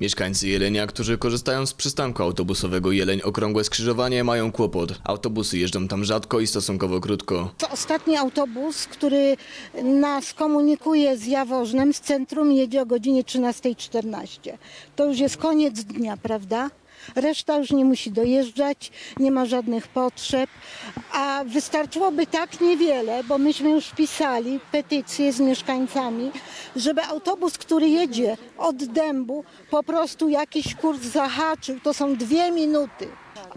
Mieszkańcy Jelenia, którzy korzystają z przystanku autobusowego Jeleń Okrągłe Skrzyżowanie, mają kłopot. Autobusy jeżdżą tam rzadko i stosunkowo krótko. To ostatni autobus, który nas komunikuje z Jaworznem, z centrum, jedzie o godzinie 13:14. To już jest koniec dnia, prawda? Reszta już nie musi dojeżdżać, nie ma żadnych potrzeb, a wystarczyłoby tak niewiele, bo myśmy już pisali petycję z mieszkańcami, żeby autobus, który jedzie od Dębu, po prostu jakiś kurs zahaczył, to są 2 minuty.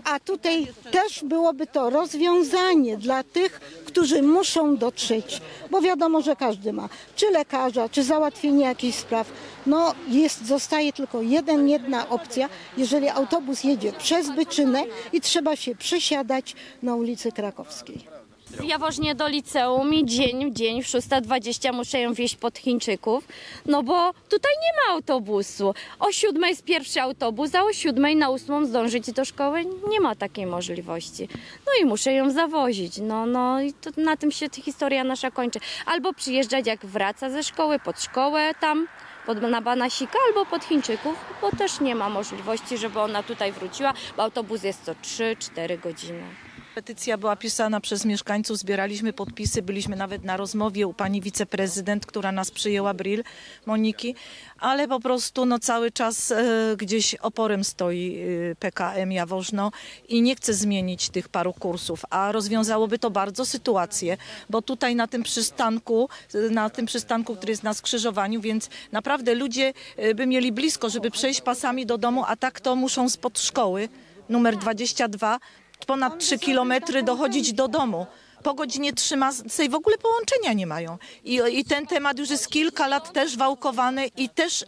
A tutaj też byłoby to rozwiązanie dla tych, którzy muszą dotrzeć, bo wiadomo, że każdy ma, czy lekarza, czy załatwienie jakichś spraw. No jest, zostaje tylko jedna opcja, jeżeli autobus jedzie przez Byczynę i trzeba się przesiadać na ulicy Krakowskiej. W Jaworznie do liceum i dzień w 6:20 muszę ją wieźć pod Chińczyków, no bo tutaj nie ma autobusu. O 7 jest pierwszy autobus, a o 7 na 8 zdążyć do szkoły nie ma takiej możliwości. No i muszę ją zawozić, no i to na tym się historia nasza kończy. Albo przyjeżdżać jak wraca ze szkoły, pod szkołę tam, na Banasika albo pod Chińczyków, bo też nie ma możliwości, żeby ona tutaj wróciła, bo autobus jest co 3-4 godziny. Petycja była pisana przez mieszkańców, zbieraliśmy podpisy, byliśmy nawet na rozmowie u pani wiceprezydent, która nas przyjęła, Bryl, Moniki, ale po prostu cały czas gdzieś oporem stoi PKM Jaworzno i nie chce zmienić tych paru kursów, a rozwiązałoby to bardzo sytuację, bo tutaj na tym przystanku, który jest na skrzyżowaniu, więc naprawdę ludzie by mieli blisko, żeby przejść pasami do domu, a tak to muszą spod szkoły numer 22, ponad 3 kilometry dochodzić do domu. Po godzinie 13 w ogóle połączenia nie mają. I ten temat już jest kilka lat też wałkowany i też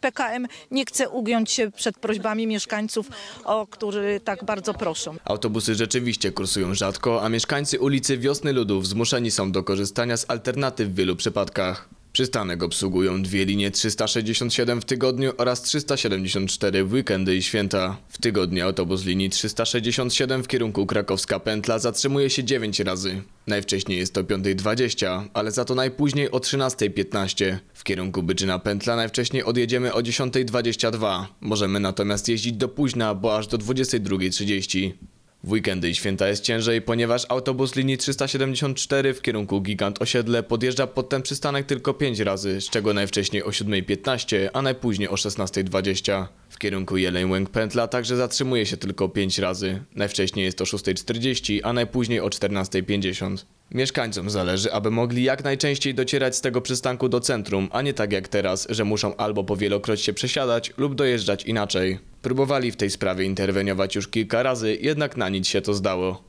PKM nie chce ugiąć się przed prośbami mieszkańców, o które tak bardzo proszą. Autobusy rzeczywiście kursują rzadko, a mieszkańcy ulicy Wiosny Ludów zmuszeni są do korzystania z alternatyw w wielu przypadkach. Przystanek obsługują 2 linie 367 w tygodniu oraz 374 w weekendy i święta. W tygodniu autobus linii 367 w kierunku Krakowska Pętla zatrzymuje się 9 razy. Najwcześniej jest to 5:20, ale za to najpóźniej o 13:15. W kierunku Byczyna Pętla najwcześniej odjedziemy o 10:22. Możemy natomiast jeździć do późna, bo aż do 22:30. W weekendy i święta jest ciężej, ponieważ autobus linii 374 w kierunku Gigant Osiedle podjeżdża pod ten przystanek tylko 5 razy, z czego najwcześniej o 7:15, a najpóźniej o 16:20. W kierunku Jeleń Łęg Pętla także zatrzymuje się tylko 5 razy. Najwcześniej jest o 6:40, a najpóźniej o 14:50. Mieszkańcom zależy, aby mogli jak najczęściej docierać z tego przystanku do centrum, a nie tak jak teraz, że muszą albo po wielokroć się przesiadać lub dojeżdżać inaczej. Próbowali w tej sprawie interweniować już kilka razy, jednak na nic się to zdało.